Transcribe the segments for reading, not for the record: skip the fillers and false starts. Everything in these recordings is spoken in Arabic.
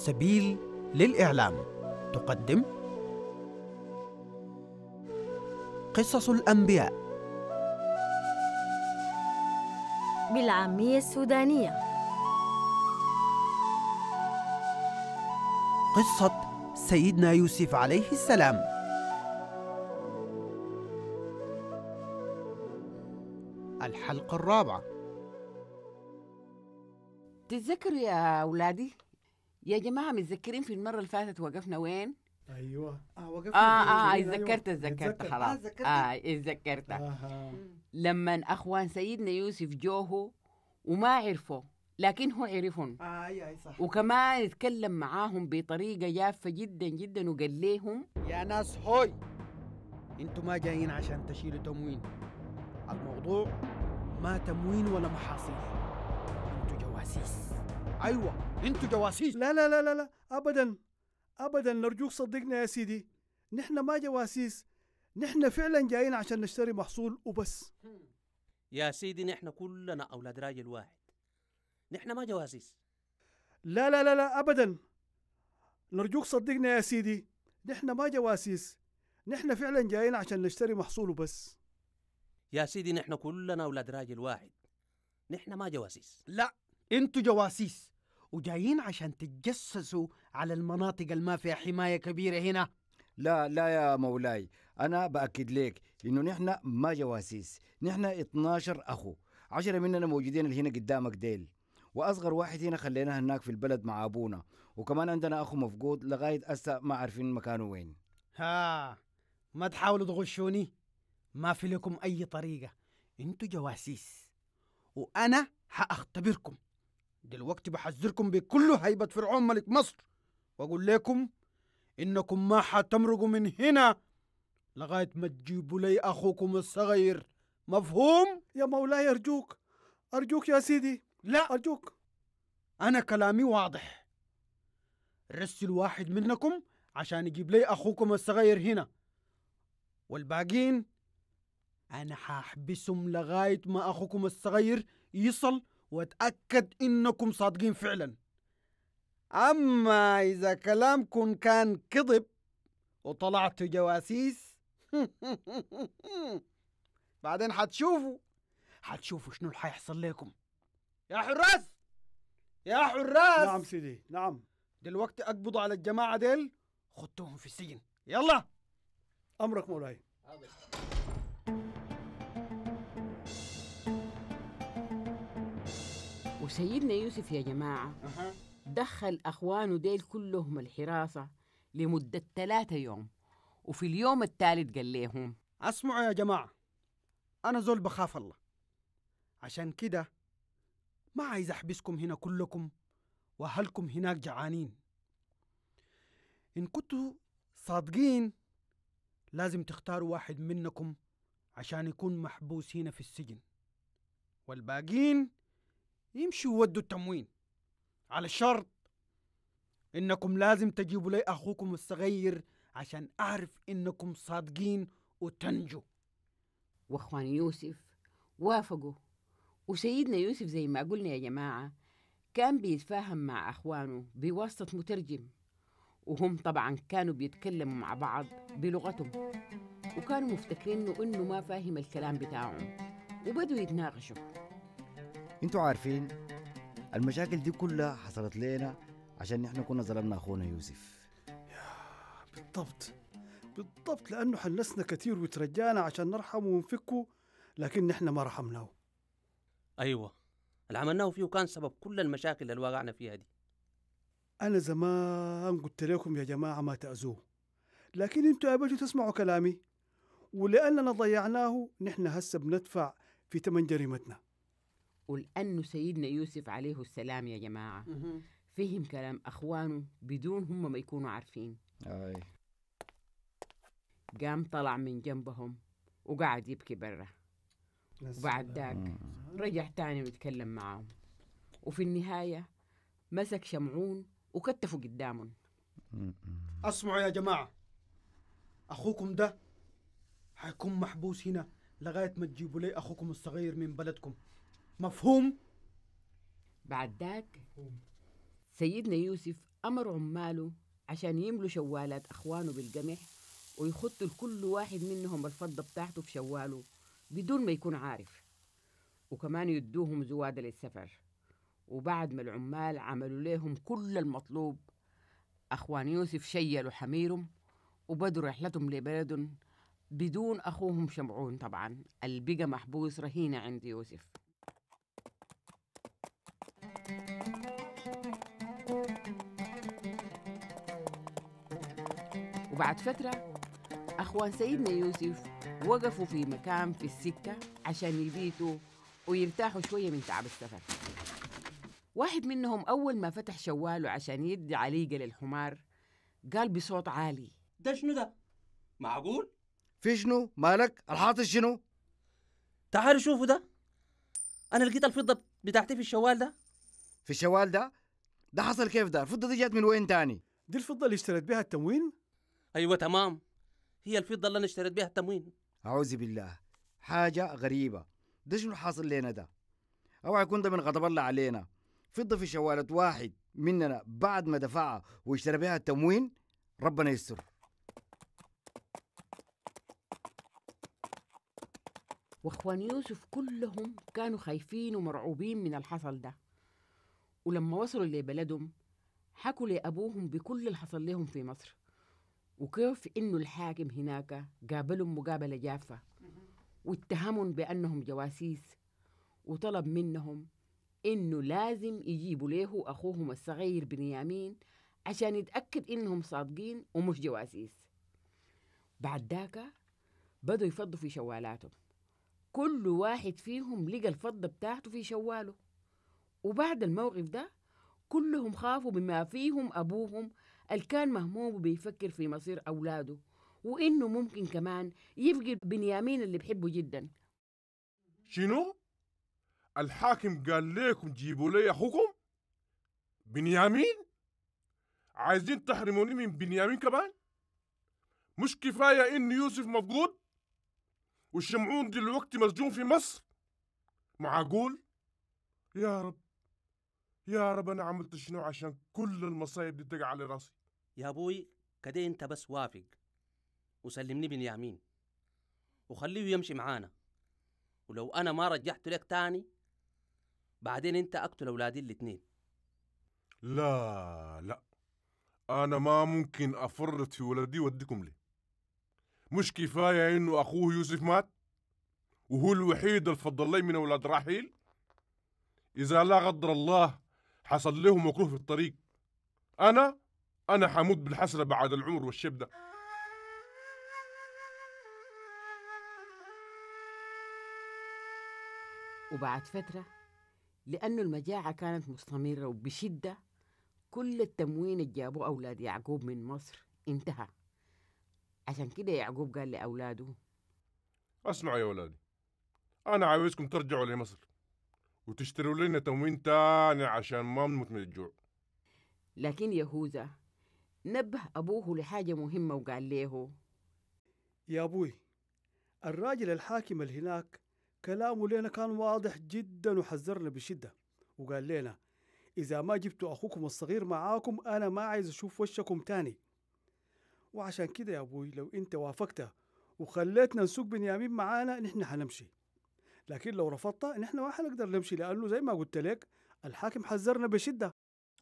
سبيل للإعلام تقدم قصص الأنبياء بالعامية السودانية. قصة سيدنا يوسف عليه السلام. الحلقة الرابعة. تتذكروا يا أولادي؟ يا جماعة متذكرين في المرة اللي فاتت وقفنا وين؟ أيوه وقفنا وين؟ اتذكرت خلاص. اتذكرت لما أخوان سيدنا يوسف جوه وما عرفوا لكن هو عرفهم. أي صح. وكمان اتكلم معاهم بطريقة جافة جدا جدا وقال لهم: يا ناس هوي، انتوا ما جايين عشان تشيلوا تموين، الموضوع ما تموين ولا محاصيل، انتوا جواسيس. ايوه انتوا جواسيس. لا لا لا لا ابدا ابدا، نرجوك صدقنا يا سيدي، نحن ما جواسيس، نحن فعلا جايين عشان نشتري محصول وبس. يا سيدي نحن كلنا اولاد راجل واحد، نحن ما جواسيس. لا لا لا لا ابدا، نرجوك صدقنا يا سيدي، نحن ما جواسيس، نحن فعلا جايين عشان نشتري محصول وبس. يا سيدي نحن كلنا اولاد راجل واحد، نحن ما جواسيس. لا انتوا جواسيس، وجايين عشان تتجسسوا على المناطق اللي ما فيها حمايه كبيره هنا. لا لا يا مولاي، انا باكد لك انه نحن ما جواسيس، نحن 12 اخو، 10 مننا موجودين اللي هنا قدامك ديل، واصغر واحد هنا خليناه هناك في البلد مع ابونا، وكمان عندنا اخو مفقود لغايه هسه ما عارفين مكانه وين. ها ما تحاولوا تغشوني، ما في لكم أي طريقة، انتوا جواسيس، وأنا هأختبركم دلوقتي. بحذركم بكل هيبة فرعون ملك مصر، وأقول لكم إنكم ما حتمرقوا من هنا لغاية ما تجيبوا لي أخوكم الصغير، مفهوم؟ يا مولاي أرجوك أرجوك يا سيدي. لا أرجوك، أنا كلامي واضح، رسل واحد منكم عشان يجيب لي أخوكم الصغير هنا، والباقيين أنا حاحبسهم لغاية ما أخوكم الصغير يصل وأتأكد إنكم صادقين فعلا. أما إذا كلامكم كان كذب وطلعتوا جواسيس بعدين حتشوفوا شنو اللي حيحصل لكم. يا حراس. نعم سيدي نعم. دلوقتي أقبضوا على الجماعة ديل، خدتوهم في السجن. يلا أمرك مولاي. سيدنا يوسف يا جماعة دخل أخوانه ديل كلهم الحراسة لمدة 3 يوم، وفي اليوم الثالث قال لهم: أسمعوا يا جماعة، أنا زول بخاف الله، عشان كده ما عايز أحبسكم هنا كلكم وأهلكم هناك جعانين. إن كنتوا صادقين لازم تختاروا واحد منكم عشان يكون محبوس هنا في السجن، والباقين يمشوا يودوا التموين، على الشرط إنكم لازم تجيبوا لي أخوكم الصغير عشان أعرف إنكم صادقين وتنجوا. وإخوان يوسف وافقوا، وسيدنا يوسف زي ما قلنا يا جماعة كان بيتفاهم مع أخوانه بواسطة مترجم، وهم طبعا كانوا بيتكلموا مع بعض بلغتهم، وكانوا مفتكرين إنه ما فاهم الكلام بتاعهم، وبدوا يتناقشوا. انتوا عارفين المشاكل دي كلها حصلت لنا عشان نحن كنا ظلمنا اخونا يوسف. بالضبط بالضبط، لانه حلسنا كثير وترجانا عشان نرحمه ونفكه، لكن نحن ما رحمناه. ايوه اللي عملناه فيه كان سبب كل المشاكل اللي وقعنا فيها دي. انا زمان قلت لكم يا جماعه ما تاذوه، لكن انتوا ابيتوا تسمعوا كلامي، ولاننا ضيعناه نحن هسه بندفع في ثمن جريمتنا. ولأنه سيدنا يوسف عليه السلام يا جماعة فهم كلام أخوانه بدون هم ما يكونوا عارفين. قام طلع من جنبهم وقعد يبكي برا، وبعد ذاك رجع تاني ويتكلم معهم، وفي النهاية مسك شمعون وكتفه قدامهم. أسمعوا يا جماعة، أخوكم ده حيكون محبوس هنا لغاية ما تجيبوا لي أخوكم الصغير من بلدكم، مفهوم؟ بعد ذاك سيدنا يوسف أمر عماله عشان يملوا شوالات أخوانه بالقمح ويخطوا لكل واحد منهم الفضة بتاعته في شواله بدون ما يكون عارف، وكمان يدوهم زواد للسفر. وبعد ما العمال عملوا ليهم كل المطلوب، أخوان يوسف شيلوا حميرهم وبدوا رحلتهم لبلدهم بدون أخوهم شمعون طبعا، البقى محبوس رهينة عند يوسف. وبعد فترة أخوان سيدنا يوسف وقفوا في مكان في السكة عشان يبيتوا ويرتاحوا شوية من تعب السفر. واحد منهم أول ما فتح شواله عشان يدي عليقة للحمار قال بصوت عالي: ده شنو ده؟ معقول؟ في شنو؟ مالك؟ الحاطط شنو؟ تعالوا شوفوا ده، أنا لقيت الفضة بتاعتي في الشوال ده. في الشوال ده؟ ده حصل كيف ده؟ الفضة دي جات من وين تاني؟ دي الفضة اللي اشتريت بيها التموين؟ أيوة تمام، هي الفضة اللي أنا اشتريت بيها التموين. أعوذ بالله، حاجة غريبة، ده شنو حاصل لنا ده؟ أوعى يكون ده من غضب الله علينا، فضة في شوالة واحد مننا بعد ما دفعها واشترى بيها التموين، ربنا يستر. واخوان يوسف كلهم كانوا خايفين ومرعوبين من الحصل ده، ولما وصلوا لبلدهم حكوا لأبوهم بكل اللي حصل لهم في مصر، وكيف إنه الحاكم هناك قابلهم مقابلة جافة واتهمهم بأنهم جواسيس، وطلب منهم إنه لازم يجيبوا ليه أخوهم الصغير بنيامين عشان يتأكد إنهم صادقين ومش جواسيس. بعد ذاك بدوا يفضوا في شوالاتهم، كل واحد فيهم لقى الفضة بتاعته في شواله. وبعد الموقف ده كلهم خافوا، بما فيهم أبوهم اللي كان مهموم وبيفكر في مصير أولاده، وإنه ممكن كمان يفقد بنيامين اللي بحبه جدا. شنو؟ الحاكم قال ليكم جيبوا لي أخوكم؟ بنيامين؟ عايزين تحرموني من بنيامين كمان؟ مش كفاية إن يوسف مفقود؟ والشمعون دلوقتي مسجون في مصر؟ معقول؟ يا رب يا رب، أنا عملت شنو عشان كل المصايب دي تقع على راسي؟ يا أبوي كده أنت بس وافق وسلمني بنيامين وخليه يمشي معانا، ولو أنا ما رجعت لك تاني بعدين أنت أقتل أولادي الاتنين. لا لا، أنا ما ممكن أفرط في ولدي وأديكم ليه. مش كفاية إنه أخوه يوسف مات وهو الوحيد اللي فضل لي من أولاد راحيل؟ إذا لا قدر الله حصل لهم مكروه في الطريق، أنا حموت بالحسرة بعد العمر والشب ده. وبعد فترة، لأنه المجاعة كانت مستمرة وبشدة، كل التموين اللي جابوه أولاد يعقوب من مصر انتهى. عشان كده يعقوب قال لأولاده: أسمعوا يا أولادي، أنا عاوزكم ترجعوا لمصر وتشتروا لنا تموين تاني عشان ما نموت من الجوع. لكن يهوذا نبه أبوه لحاجة مهمة وقال له: يا أبوي، الراجل الحاكم اللي هناك كلامه لنا كان واضح جدا وحذرنا بشدة، وقال لنا إذا ما جبتوا أخوكم الصغير معاكم أنا ما عايز أشوف وشكم تاني. وعشان كده يا أبوي لو أنت وافقت وخليتنا نسوق بنيامين معانا نحن حنمشي، لكن لو رفضت نحن ما حنقدر نمشي، لأنه زي ما قلت لك الحاكم حذرنا بشدة.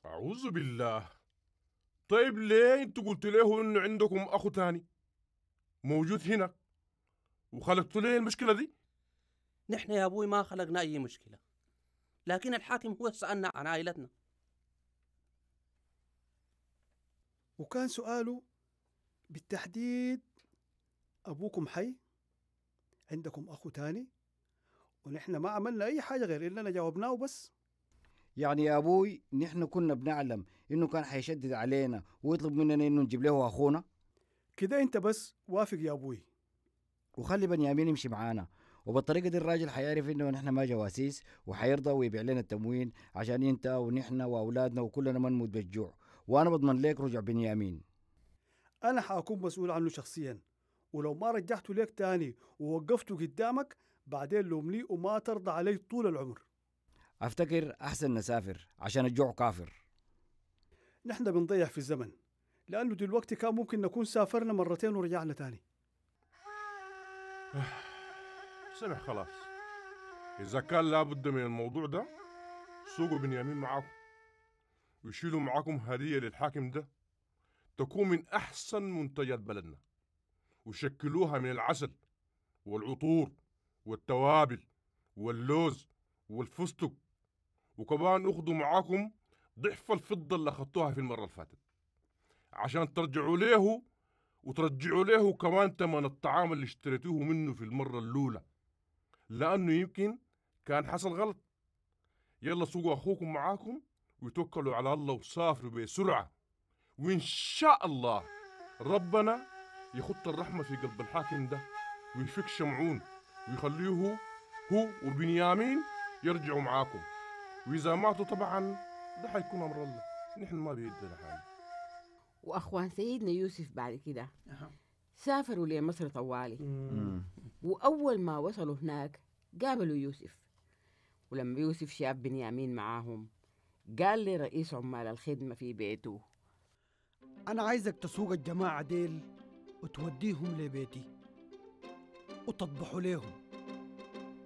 أعوذ بالله، طيب ليه أنتوا قلت له إنه عندكم أخو تاني موجود هنا وخلقتوا ليه المشكلة دي؟ نحن يا أبوي ما خلقنا أي مشكلة، لكن الحاكم هو سألنا عن عائلتنا، وكان سؤاله بالتحديد: أبوكم حي؟ عندكم أخو تاني؟ ونحن ما عملنا أي حاجة غير إننا جاوبناه بس. يعني يا أبوي نحن كنا بنعلم إنه كان حيشدد علينا ويطلب مننا إنه نجيب له أخونا. كده أنت بس وافق يا أبوي وخلي بنيامين يمشي معانا، وبالطريقة دي الراجل حيعرف إنه نحن ما جواسيس وحيرضى ويبيع لنا التموين عشان أنت ونحن وأولادنا وكلنا ما نموت بالجوع، وأنا بضمن لك رجع بنيامين. أنا حأكون مسؤول عنه شخصياً، ولو ما رجعته ليك تاني ووقفته قدامك بعدين لومني وما ترضى علي طول العمر. أفتكر أحسن نسافر عشان الجوع كافر. نحن بنضيع في الزمن، لأنه دلوقتي كان ممكن نكون سافرنا مرتين ورجعنا تاني. سمح خلاص، إذا كان لابد من الموضوع ده سوقوا بنيامين معاكم ويشيلوا معاكم هدية للحاكم ده تكون من أحسن منتجات بلدنا، وشكلوها من العسل والعطور والتوابل واللوز والفستق، وكمان أخذوا معاكم ضعف الفضة اللي أخذتوها في المرة اللي فاتت عشان ترجعوا ليه، وترجعوا ليه كمان تمن الطعام اللي اشتريتوه منه في المرة الأولى، لأنه يمكن كان حصل غلط. يلا سوقوا أخوكم معاكم وتوكلوا على الله وسافروا بسرعة، وإن شاء الله ربنا يخط الرحمة في قلب الحاكم ده ويفك شمعون ويخليه هو وبنيامين يرجعوا معاكم، وإذا ماتوا طبعا ده حيكون أمر الله، نحن ما بيدنا حاجة. وأخوان سيدنا يوسف بعد كده سافروا لمصر طوالي، وأول ما وصلوا هناك قابلوا يوسف، ولما يوسف شاف بنيامين معاهم قال لرئيس عمال الخدمة في بيته: أنا عايزك تسوق الجماعة ديل وتوديهم لبيتي وتطبحوا ليهم،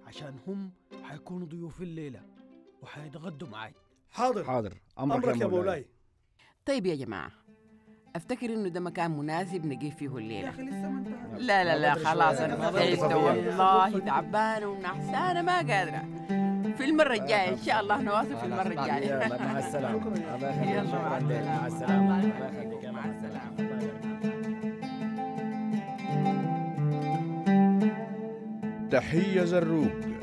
عشان هم حيكونوا ضيوف الليلة وحيتغدوا معاي. حاضر حاضر، أمرك يا مولاي. طيب يا جماعة، أفتكر إنه ده مكان مناسب نقف فيه الليلة. لا لا لا خلاص، أنا تعبت والله، تعبانة ونحسانة ما قادرة. في المرة الجاية إن شاء الله نواصل في المرة الجاية. مع السلامة. مع السلامة. مع السلامة. تحية زروق.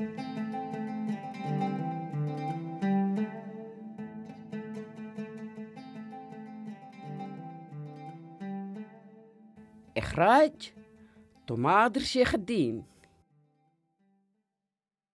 إخراج تماضر شيخ الدين.